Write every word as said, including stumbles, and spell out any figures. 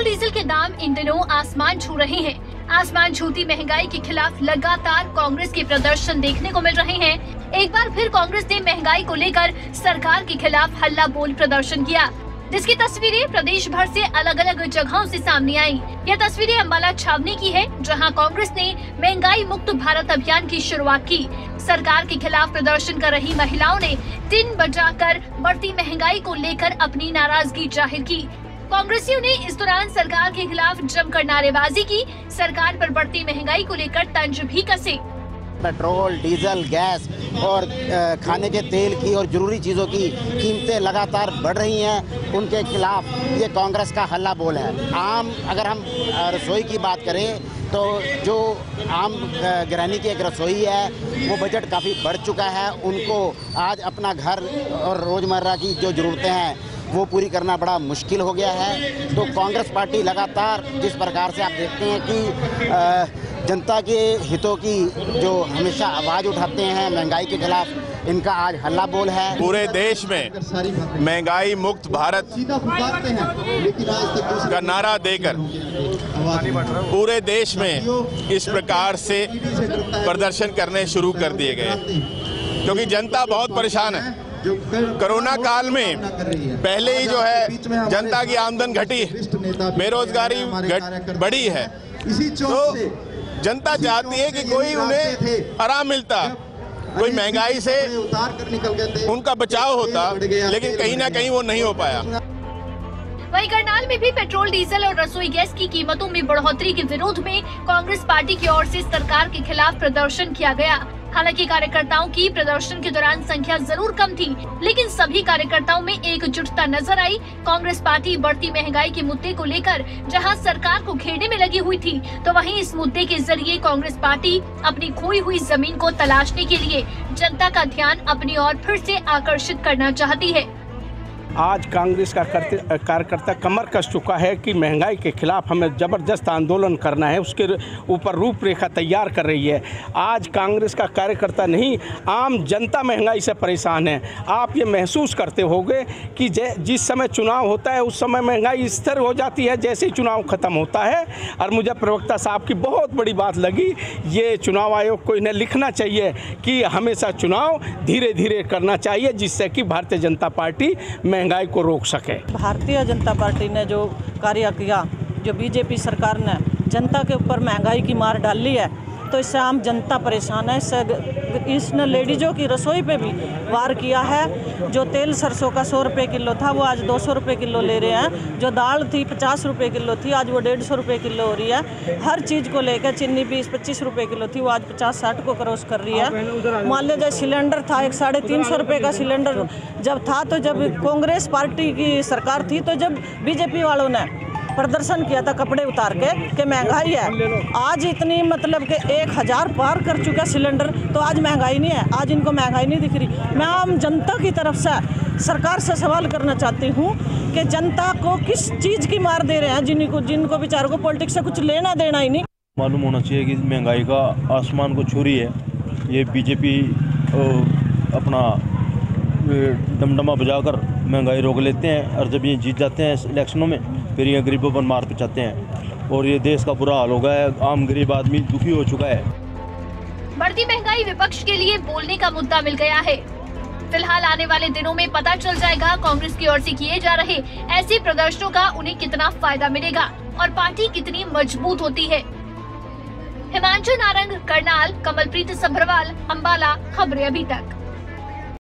Petrol diesel के दाम इन दिनों आसमान छू रहे हैं। आसमान छूती महंगाई के खिलाफ लगातार कांग्रेस के प्रदर्शन देखने को मिल रहे हैं। एक बार फिर कांग्रेस ने महंगाई को लेकर सरकार के खिलाफ हल्ला बोल प्रदर्शन किया, जिसकी तस्वीरें प्रदेश भर से अलग अलग जगहों से सामने आईं। यह तस्वीरें अम्बाला छावनी की है, जहां कांग्रेस ने महंगाई मुक्त भारत अभियान की शुरुआत की। सरकार के खिलाफ प्रदर्शन कर रही महिलाओं ने दिन बजाकर बढ़ती महंगाई को लेकर अपनी नाराजगी जाहिर की। कांग्रेसियों ने इस दौरान सरकार के खिलाफ जमकर नारेबाजी की, सरकार पर बढ़ती महंगाई को लेकर तंज भी कसे। पेट्रोल, डीजल, गैस और खाने के तेल की और ज़रूरी चीज़ों की कीमतें लगातार बढ़ रही हैं, उनके खिलाफ ये कांग्रेस का हल्ला बोल है। आम अगर हम रसोई की बात करें तो जो आम गृहिणी की एक रसोई है, वो बजट काफ़ी बढ़ चुका है। उनको आज अपना घर और रोज़मर्रा की जो ज़रूरतें हैं वो पूरी करना बड़ा मुश्किल हो गया है। तो कांग्रेस पार्टी लगातार जिस प्रकार से आप देखते हैं कि आ, जनता के हितों की जो हमेशा आवाज़ उठाते हैं महंगाई के खिलाफ, इनका आज हल्ला बोल है। पूरे देश में महंगाई मुक्त भारत का नारा देकर पूरे देश में इस प्रकार से प्रदर्शन करने शुरू कर दिए गए, क्योंकि जनता बहुत परेशान है। कोरोना काल में पहले ही जो है जनता की आमदन घटी, बेरोजगारी बढ़ी है, तो जनता चाहती है कि कोई उन्हें आराम मिलता, कोई महंगाई से उनका बचाव होता, लेकिन कहीं ना कहीं वो नहीं हो पाया। वहीं करनाल में भी पेट्रोल, डीजल और रसोई गैस की कीमतों में बढ़ोतरी के विरोध में कांग्रेस पार्टी की ओर से सरकार के खिलाफ प्रदर्शन किया गया। हालांकि कार्यकर्ताओं की प्रदर्शन के दौरान संख्या जरूर कम थी, लेकिन सभी कार्यकर्ताओं में एकजुटता नजर आई। कांग्रेस पार्टी बढ़ती महंगाई के मुद्दे को लेकर जहां सरकार को घेरने में लगी हुई थी, तो वहीं इस मुद्दे के जरिए कांग्रेस पार्टी अपनी खोई हुई जमीन को तलाशने के लिए जनता का ध्यान अपनी ओर फिर से आकर्षित करना चाहती है। आज कांग्रेस का कार्यकर्ता कमर कस चुका है कि महंगाई के खिलाफ हमें ज़बरदस्त आंदोलन करना है, उसके ऊपर रूपरेखा तैयार कर रही है। आज कांग्रेस का कार्यकर्ता नहीं, आम जनता महंगाई से परेशान है। आप ये महसूस करते होंगे कि जिस समय चुनाव होता है उस समय महंगाई स्थिर हो जाती है, जैसे ही चुनाव ख़त्म होता है। और मुझे प्रवक्ता साहब की बहुत बड़ी बात लगी, ये चुनाव आयोग को इन्हें लिखना चाहिए कि हमेशा चुनाव धीरे धीरे करना चाहिए, जिससे कि भारतीय जनता पार्टी महंगाई को रोक सके। भारतीय जनता पार्टी ने जो कार्य किया, जो बीजेपी सरकार ने जनता के ऊपर महंगाई की मार डाल ली है, तो इससे आम जनता परेशान है। इससे इसने लेडीजों की रसोई पे भी वार किया है। जो तेल सरसों का सौ रुपये किलो था वो आज दो सौ रुपये किलो ले रहे हैं। जो दाल थी पचास रुपये किलो थी, आज वो डेढ़ सौ रुपये किलो हो रही है। हर चीज़ को लेकर चीनी बीस पच्चीस रुपये किलो थी, वो आज पचास साठ को क्रॉस कर रही है। मान लीजिए सिलेंडर था, एक साढ़े तीन सौ रुपये का सिलेंडर जब था, तो जब कांग्रेस पार्टी की सरकार थी, तो जब बीजेपी वालों ने प्रदर्शन किया था कपड़े उतार के कि महंगाई है, आज इतनी मतलब कि एक हज़ार पार कर चुका सिलेंडर, तो आज महंगाई नहीं है। आज इनको महंगाई नहीं दिख रही। मैं आम जनता की तरफ से सरकार से सवाल करना चाहती हूँ कि जनता को किस चीज़ की मार दे रहे हैं, जिनको जिनको बेचारों को पॉलिटिक्स से कुछ लेना देना ही नहीं। मालूम होना चाहिए कि महंगाई का आसमान को छू रही है। ये बीजेपी अपना डमडमा बजाकर महंगाई रोक लेते हैं, और जब ये जीत जाते हैं इलेक्शनों में, फिर ये गरीबों पर मार पचाते हैं, और ये देश का बुरा हाल हो गया है। आम गरीब आदमी दुखी हो चुका है। बढ़ती महंगाई विपक्ष के लिए बोलने का मुद्दा मिल गया है। फिलहाल आने वाले दिनों में पता चल जाएगा कांग्रेस की ओर से किए जा रहे ऐसे प्रदर्शनों का उन्हें कितना फायदा मिलेगा और पार्टी कितनी मजबूत होती है। हिमांशु नारंग, करनाल। कमलप्रीत सभरवाल, अम्बाला। खबरें अभी तक।